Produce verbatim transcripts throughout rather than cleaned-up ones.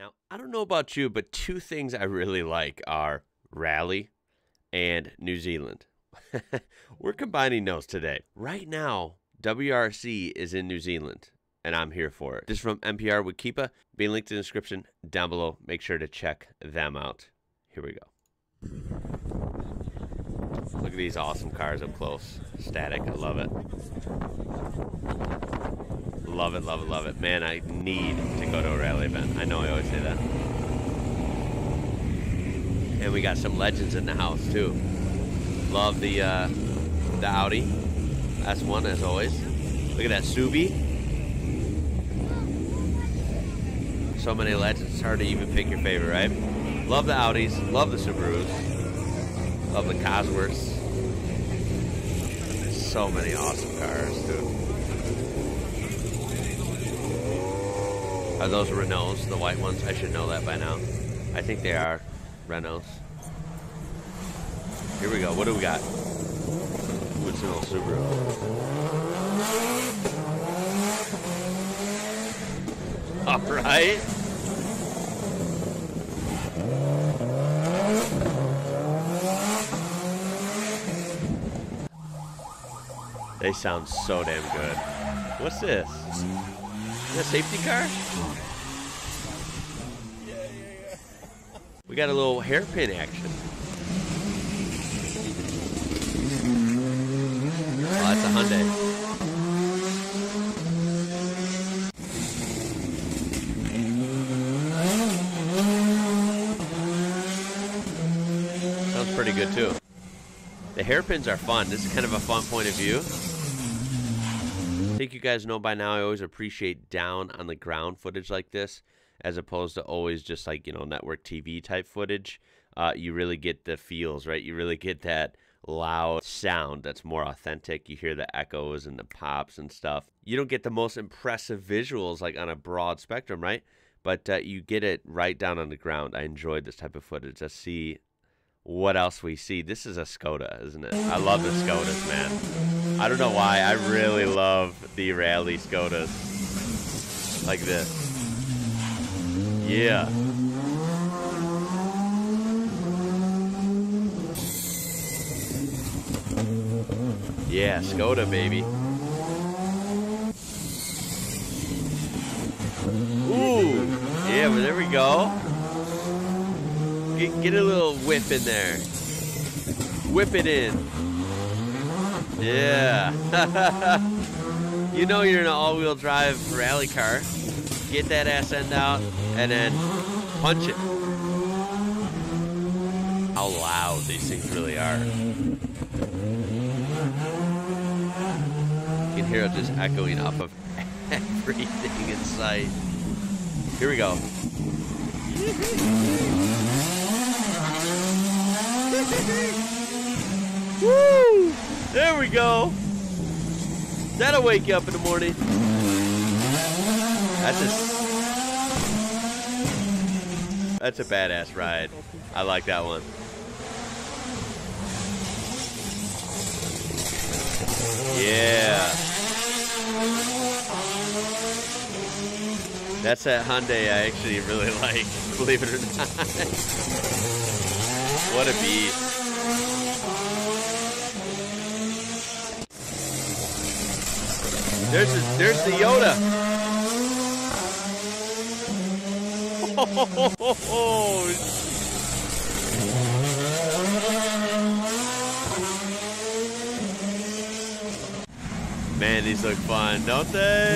Now, I don't know about you, but two things I really like are Rally and New Zealand. We're combining those today. Right now, W R C is in New Zealand, and I'm here for it. This is from N P R with Keepa, being linked in the description down below. Make sure to check them out. Here we go. Look at these awesome cars up close. Static, I love it. Love it, love it, love it. Man, I need to go to a rally event. I know I always say that. And we got some legends in the house, too. Love the, uh, the Audi S one, as always. Look at that Subi. So many legends, it's hard to even pick your favorite, right? Love the Audis, love the Subarus, love the Cosworths. So many awesome cars, too. Are those Renaults, the white ones? I should know that by now. I think they are Renaults. Here we go, what do we got? Woodsonville Subaru. All right. They sound so damn good. What's this? Is that a safety car? Yeah, yeah, yeah. We got a little hairpin action. Oh, that's a Hyundai. Pretty good too. The hairpins are fun. This is kind of a fun point of view. I think you guys know by now I always appreciate down on the ground footage like this as opposed to always just like, you know, network T V type footage. Uh, you really get the feels, right? You really get that loud sound that's more authentic. You hear the echoes and the pops and stuff. You don't get the most impressive visuals like on a broad spectrum, right? But uh, you get it right down on the ground. I enjoyed this type of footage. Let's see what else we see. This is a Skoda, isn't it? I love the Skodas, man. I don't know why. I really love the rally Skodas. Like this. Yeah. Yeah, Skoda, baby. Ooh. Yeah, well, there we go. Get, get a little whip in there. Whip it in. Yeah. You know you're in an all-wheel drive rally car. Get that ass end out and then punch it. How loud these things really are. You can hear it just echoing off of everything in sight. Here we go. Woo! There we go. That'll wake you up in the morning. That's a that's a badass ride. I like that one. Yeah. That's that Hyundai I actually really like. Believe it or not. What a beat. There's the, there's the Yoda. Oh, ho, ho, ho. Man, these look fun, don't they?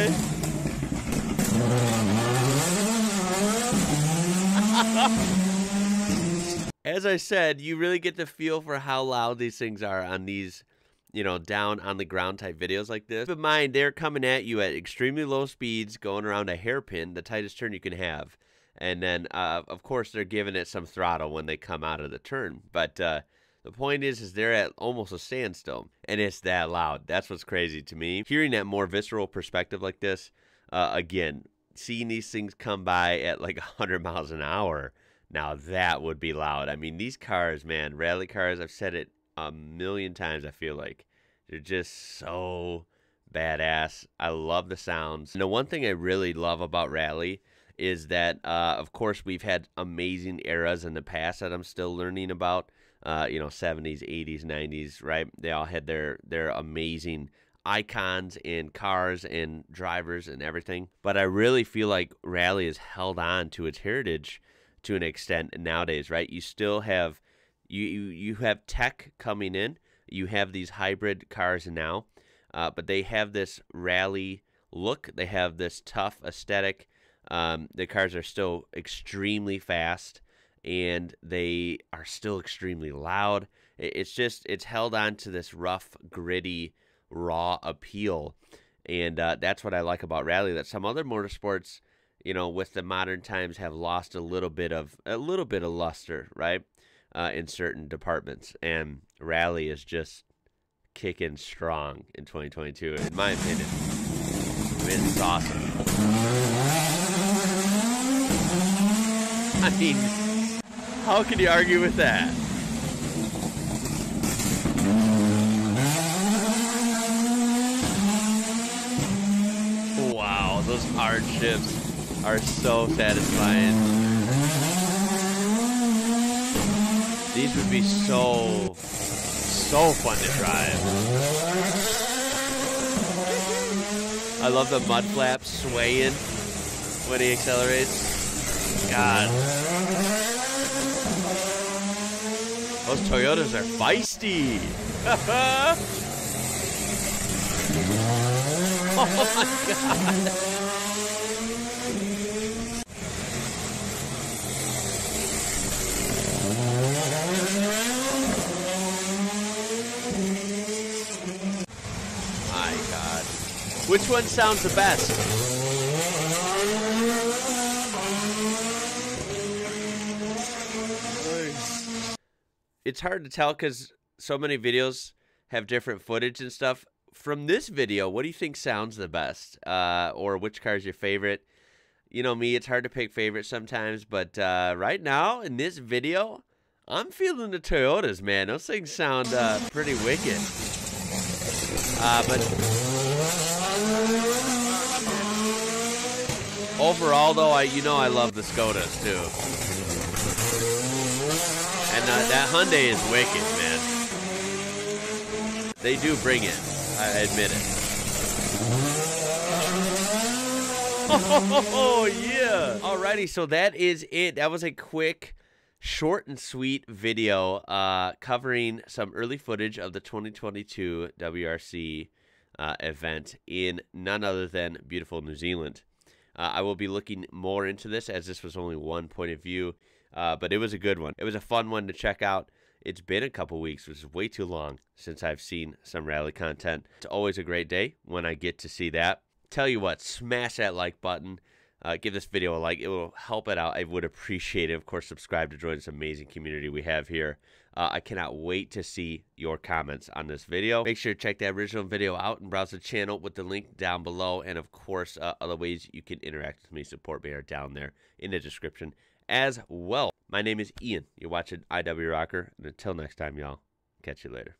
As I said, you really get the feel for how loud these things are on these, you know, down on the ground type videos like this. Keep in mind, they're coming at you at extremely low speeds, going around a hairpin, the tightest turn you can have. And then, uh, of course, they're giving it some throttle when they come out of the turn. But uh, the point is, is they're at almost a standstill, and it's that loud. That's what's crazy to me. Hearing that more visceral perspective like this, uh, again, seeing these things come by at like a hundred miles an hour. Now that would be loud. I mean, these cars, man, rally cars, I've said it a million times, I feel like. They're just so badass. I love the sounds. And the one thing I really love about rally is that, uh, of course, we've had amazing eras in the past that I'm still learning about. Uh, you know, seventies, eighties, nineties, right? They all had their their amazing icons and cars and drivers and everything. But I really feel like rally has held on to its heritage to an extent nowadays, right? You still have you you, you have tech coming in. You have these hybrid cars now, uh, but they have this rally look. They have this tough aesthetic. Um, the cars are still extremely fast, and they are still extremely loud. It's just, it's held on to this rough, gritty, raw appeal, and uh, that's what I like about rally, that some other motorsports, you know, with the modern times have lost a little bit of, a little bit of luster, right, uh, in certain departments, and rally is just kicking strong in twenty twenty-two, in my opinion. I mean, it's awesome. I mean, how can you argue with that? Wow, those hard shifts are so satisfying. These would be so, so fun to drive. I love the mud flap swaying when he accelerates. God. Those Toyotas are feisty. Oh my God. My God. Which one sounds the best? It's hard to tell because so many videos have different footage and stuff. From this video, what do you think sounds the best? Uh, or which car is your favorite? You know me, it's hard to pick favorites sometimes. But uh, right now, in this video, I'm feeling the Toyotas, man. Those things sound uh, pretty wicked. Uh, but overall, though, I you know I love the Skodas, too. And uh, that Hyundai is wicked, man. They do bring it. I admit it. Oh, yeah. Alrighty, so that is it. That was a quick, short and sweet video uh, covering some early footage of the twenty twenty-two W R C uh, event in none other than beautiful New Zealand. Uh, I will be looking more into this, as this was only one point of view. Uh, but it was a good one. It was a fun one to check out. It's been a couple weeks, which is way too long since I've seen some rally content. It's always a great day when I get to see that. Tell you what, smash that like button. Uh, give this video a like. It will help it out. I would appreciate it. Of course, subscribe to join this amazing community we have here. Uh, I cannot wait to see your comments on this video. Make sure to check that original video out and browse the channel with the link down below. And, of course, uh, other ways you can interact with me, support me, are down there in the description as well. My name is Ian. You're watching I W Rocker. And until next time, y'all, catch you later.